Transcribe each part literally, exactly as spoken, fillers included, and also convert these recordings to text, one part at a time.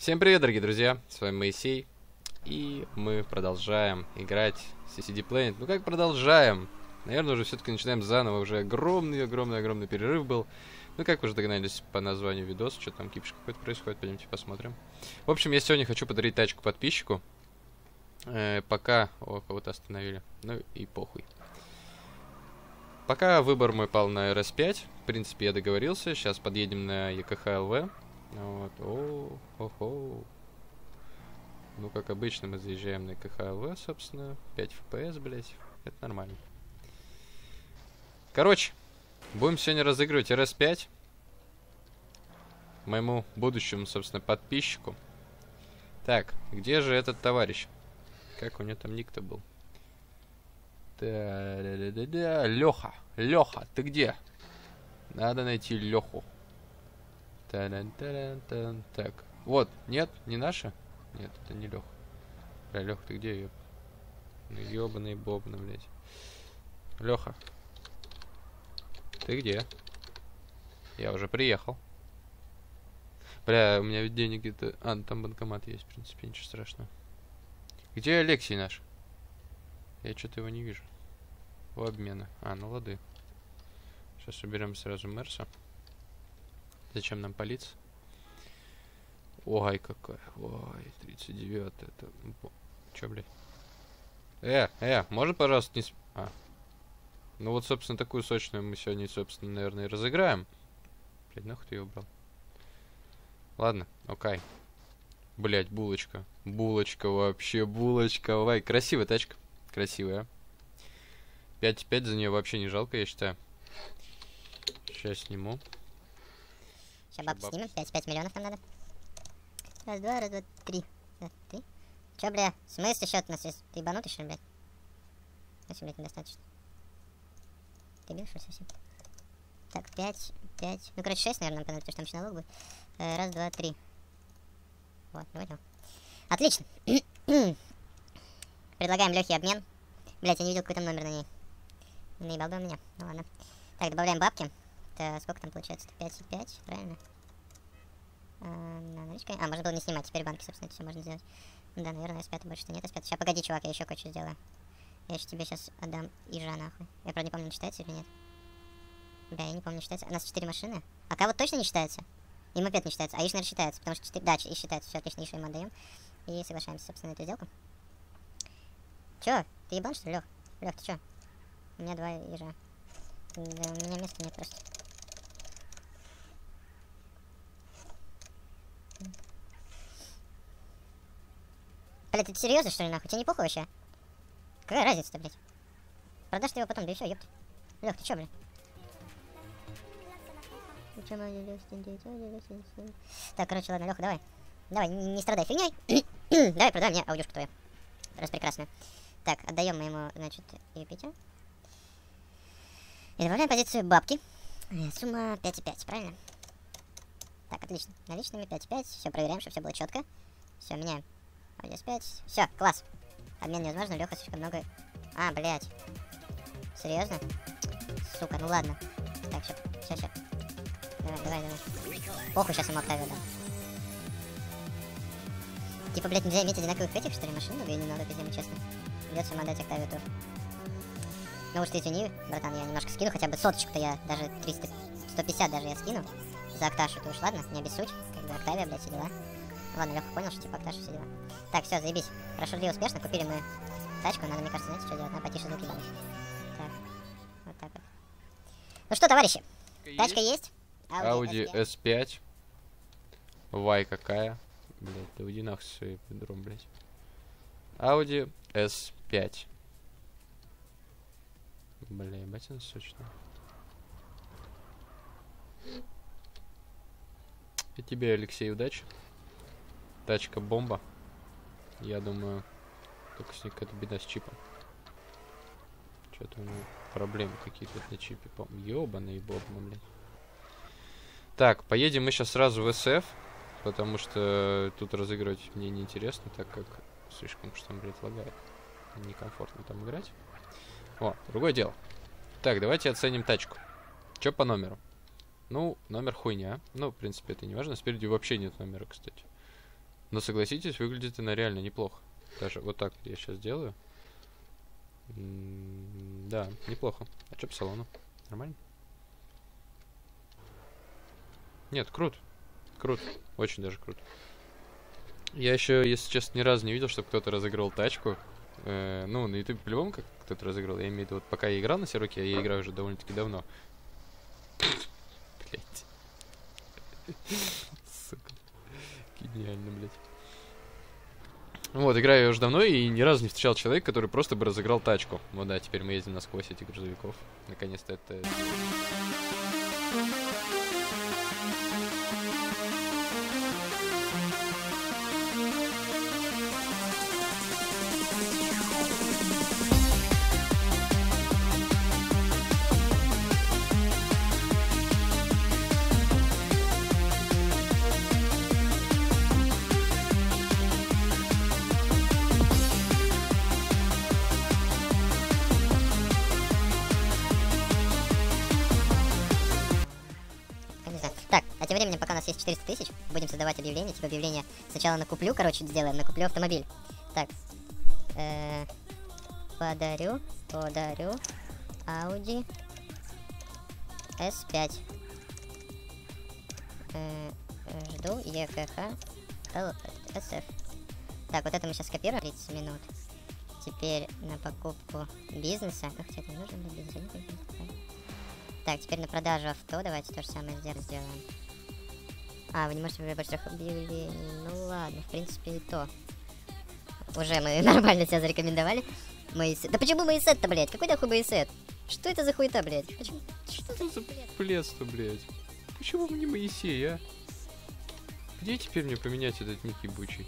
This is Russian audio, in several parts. Всем привет, дорогие друзья, с вами Моисей, и мы продолжаем играть в си си ди Planet. Ну как продолжаем? Наверное, уже все-таки начинаем заново, уже огромный-огромный-огромный перерыв был. Ну как уже догнались по названию видоса, что там кипиш какой-то происходит, пойдемте посмотрим. В общем, я сегодня хочу подарить тачку подписчику, э, пока... О, кого-то остановили, ну и похуй. Пока выбор мой пал на эр эс пять, в принципе, я договорился, сейчас подъедем на и ка ха эл вэ. Вот, о, о, о. Ну, как обычно, мы заезжаем на и ка ха эл вэ, собственно. пять эф пи эс, блять. Это нормально. Короче, будем сегодня разыгрывать эр эс пять. Моему будущему, собственно, подписчику. Так, где же этот товарищ? Как у него там ник-то был? Да-да-да-да-да. Леха, Леха, ты где? Надо найти Леху. Так, вот, нет, не наша? Нет, это не Лех. Бля, Лех, ты где, ёб? Ёбаный бобна, блядь. Леха, ты где? Я уже приехал. Бля, у меня ведь денег где-то... А, ну, там банкомат есть, в принципе, ничего страшного. Где Алексей наш? Я что-то его не вижу. У обмена. А, ну лады. Сейчас уберем сразу Мерса. Зачем нам полиция? Ой, какая. Ой, тридцать девять. Это... Чё, блядь? Э, э, можно, пожалуйста, не... Сп... А. Ну вот, собственно, такую сочную мы сегодня, собственно, наверное, и разыграем. Блядь, нахуй ты её убрал? Ладно, окей. Блядь, булочка. Булочка вообще, булочка. Ой, красивая тачка. Красивая. пять пять за нее вообще не жалко, я считаю. Сейчас сниму. Сейчас бабку снимем, пять миллионов нам надо. Раз, два, раз, два, три. Раз, три. Чё, бля, в смысле счет у нас есть? Ты ебанутый, что ли, блядь? Значит, блядь, недостаточно. Ты бил, что ли, совсем? Так, пять, пять. Ну, короче, шесть, наверное, нам понадобится, потому что там еще налог будет. Раз, два, три. Вот, давайте. Отлично. Предлагаем Лехе обмен. Блядь, я не видел какой-то номер на ней. Наебал бы у меня. Ну, ладно. Так, добавляем бабки. Сколько там получается? пять и пять, правильно? А, наличка. А, можно было не снимать, теперь банки, собственно, это все можно сделать. Ну да, наверное, эс пять больше-то нет, эс пять. Сейчас, погоди, чувак, я еще кое-что сделаю. Я еще тебе сейчас отдам ижа, нахуй. Я, правда, не помню, читается или нет. Бля, я не помню, считается. У нас четыре машины. А кого точно не считается? И мопед не считается, а иж, наверное, считается, потому что четыре... Да, и считается, все отлично, иж ему отдаем. И соглашаемся, собственно, на эту сделку. Че? Ты ебан, что ли, Лех? Лех, ты че? У меня два ижа. Да, у меня места нет просто. Блядь, ты серьезно, что ли, нахуй? Тебе не похуй вообще? Какая разница-то, блядь? Продашь ты его потом, да и все, ёпта. Лёх, ты чё, блядь? Так, короче, ладно, Лёха, давай. Давай, не, не страдай фигней. Давай, продай мне аудюшку твою. Раз прекрасно. Так, отдаем моему, значит, Юпитер. И добавляем позицию бабки. Сумма пять и пять, правильно? Так, отлично. Наличными пять и пять. Все, проверяем, чтобы все было четко. Все, меняем. пять. Все, класс. Обмен невозможно, Леха слишком много. А, блядь. Серьезно? Сука, ну ладно. Так, все, все, все. Давай, давай, давай. Похуй, сейчас ему октавию дам. Типа, блядь, нельзя иметь одинаковых этих, что ли, машин? Ну, и не надо, если мы честно. Придется ему отдать октавию тоже. Ну уж ты извини, братан, я немножко скину, хотя бы соточку-то я, даже триста, сто пятьдесят даже я скину. За окташу, ты уж ладно, не обессудь. Как бы октавия, блядь, все дела. Ладно, Леха понял, что типа окташа, все дела. Так, все, заебись. Прошурли успешно, купили мы тачку. Надо, мне кажется, знаете, что делать? Надо потише звуки делать. Так, вот так вот. Ну что, товарищи, есть? Тачка есть? Audi эс пять. Вай какая. Блядь, да уйди нахуй своим бедром, блядь. Audi эс пять. Бля, ебать, она сочная. И тебе, Алексей, удачи. Тачка бомба. Я думаю, только с ней какая-то беда с чипом. Что-то у него проблемы какие-то на чипе. Ёбаный боб, блядь. Так, поедем мы сейчас сразу в эс эф, потому что тут разыгрывать мне неинтересно, так как слишком что там, блядь, лагает. Некомфортно там играть. О, другое дело. Так, давайте оценим тачку. Чё по номеру? Ну, номер хуйня. Ну, в принципе, это не важно. Спереди вообще нет номера, кстати. Но согласитесь, выглядит она реально неплохо. Даже вот так я сейчас делаю. М-м, да, неплохо. А что по салону? Нормально? Нет, крут. Крут. Очень даже крут. Я еще, если честно, ни разу не видел, чтобы кто-то разыгрывал тачку. Э-э, ну, на ютубе по-любому как кто-то разыграл. Я имею в виду, вот пока я играл на Сироке, я играю уже довольно-таки давно. Блять. Сука. Гениально, блять. Вот, играю я уже давно и ни разу не встречал человека, который просто бы разыграл тачку. Ну да, теперь мы ездим насквозь этих грузовиков. Наконец-то это... Тем временем, пока у нас есть четыреста тысяч, будем создавать объявление. Типа объявление сначала на куплю, короче, сделаем, на куплю автомобиль. Так, э-э, подарю, подарю Audi эс пять. Э-э, жду и ка ха эл эс эф. Так, вот это мы сейчас скопируем. тридцать минут. Теперь на покупку бизнеса. Ах, тебе это нужно для бизнеса? Так, теперь на продажу авто давайте то же самое сделаем. А, вы не можете выбрать трех объявлений. Ну ладно, в принципе, и то. Уже мы нормально себя зарекомендовали. Моисет. Да почему Моисет-то, блядь? Какой такой Моисет? Что это за хуета, блядь? Почему? Что это за блядство, блядь? Почему мне Моисей, а? Где теперь мне поменять этот некий бучий?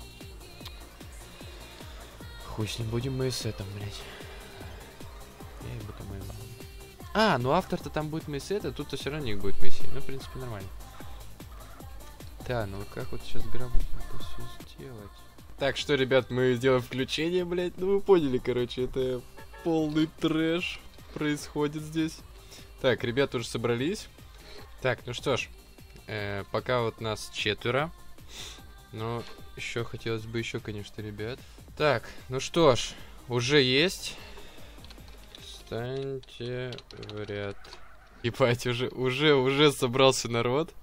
Хуй с ним, будем Моисетом, блядь. Я его там моего. А, ну автор-то там будет Моисет, а тут-то все равно не будет Моисей. Ну, в принципе, нормально. Да, ну как вот сейчас грамотно это все сделать? Так что, ребят, мы сделаем включение, блядь. Ну, вы поняли, короче, это полный трэш происходит здесь. Так, ребята уже собрались. Так, ну что ж, э, пока вот нас четверо. Но еще хотелось бы еще, конечно, ребят. Так, ну что ж, уже есть... Встаньте в ряд. Ебать, уже, уже, уже собрался народ.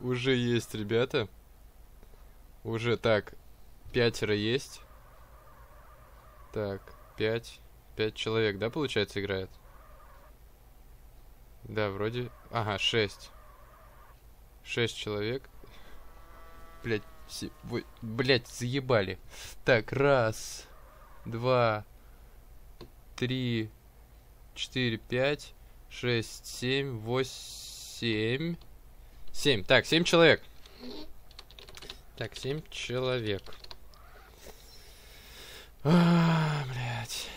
Уже есть, ребята. Уже, так, пятеро есть. Так, пять. Пять человек, да, получается, играет? Да, вроде... Ага, шесть. Шесть человек. Блять, все... Блять, заебали. Так, раз, два, три... четыре, пять, шесть, семь, восемь, семь. Так, семь человек. Так, семь человек. А, блядь.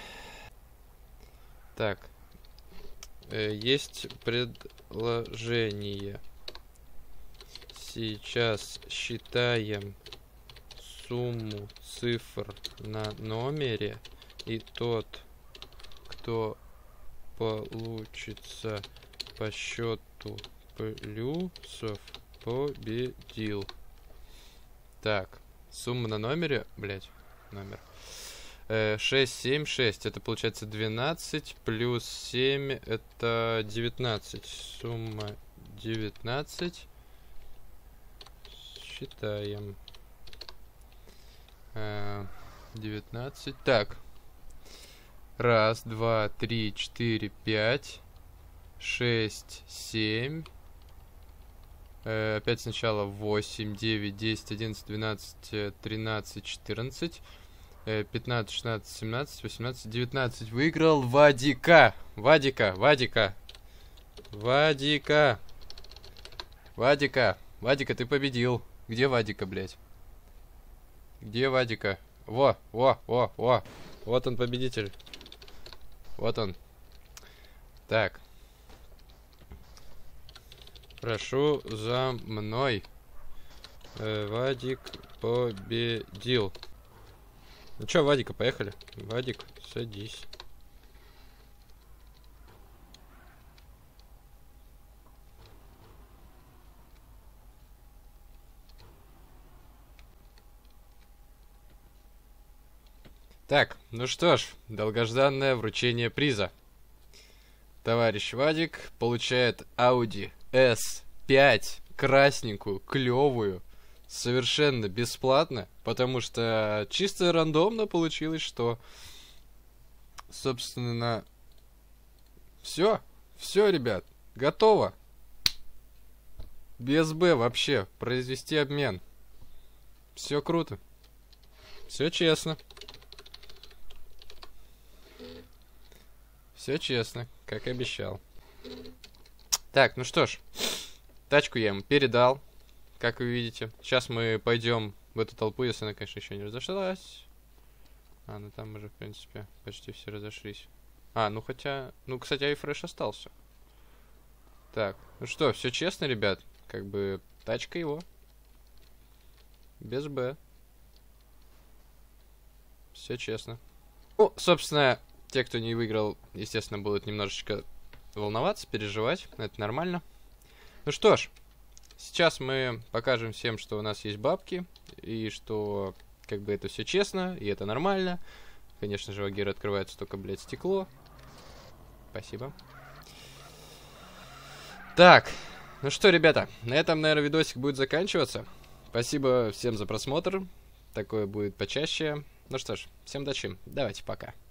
Так. Э, есть предложение. Сейчас считаем сумму цифр на номере. И тот, кто... получится по счету плюсов, победил. Так, сумма на номере, блять, номер э, шесть, семь, шесть, это получается двенадцать, плюс семь, это девятнадцать. Сумма девятнадцать. Считаем э, девятнадцать. Так, раз, два, три, четыре, пять, шесть, семь. Э, опять сначала восемь, девять, десять, одиннадцать, двенадцать, тринадцать, четырнадцать, э, пятнадцать, шестнадцать, семнадцать, восемнадцать, девятнадцать. Выиграл Вадика! Вадика! Вадика! Вадика! Вадика! Вадика, ты победил! Где Вадика, блядь? Где Вадика? Во! Во! Во! Во! Вот он, победитель! Вот он. Так. Прошу за мной. Э, Вадик победил. Ну чё, Вадика, поехали. Вадик, садись. Так, ну что ж, долгожданное вручение приза. Товарищ Вадик получает Audi эс пять, красненькую, клевую, совершенно бесплатно, потому что чисто рандомно получилось, что, собственно, все, все, ребят, готово. Без Б вообще, произвести обмен. Все круто. Все честно. Все честно, как и обещал. Так, ну что ж. Тачку я ему передал, как вы видите. Сейчас мы пойдем в эту толпу, если она, конечно, еще не разошлась. А, ну там уже, в принципе, почти все разошлись. А, ну хотя... Ну, кстати, iFresh остался. Так, ну что, все честно, ребят. Как бы тачка его. Без Б. Все честно. Ну, собственно, те, кто не выиграл, естественно, будут немножечко волноваться, переживать. Это нормально. Ну что ж, сейчас мы покажем всем, что у нас есть бабки. И что, как бы, это все честно, и это нормально. Конечно же, Вагир открывается только, блядь, стекло. Спасибо. Так, ну что, ребята, на этом, наверное, видосик будет заканчиваться. Спасибо всем за просмотр. Такое будет почаще. Ну что ж, всем удачи. Давайте, пока.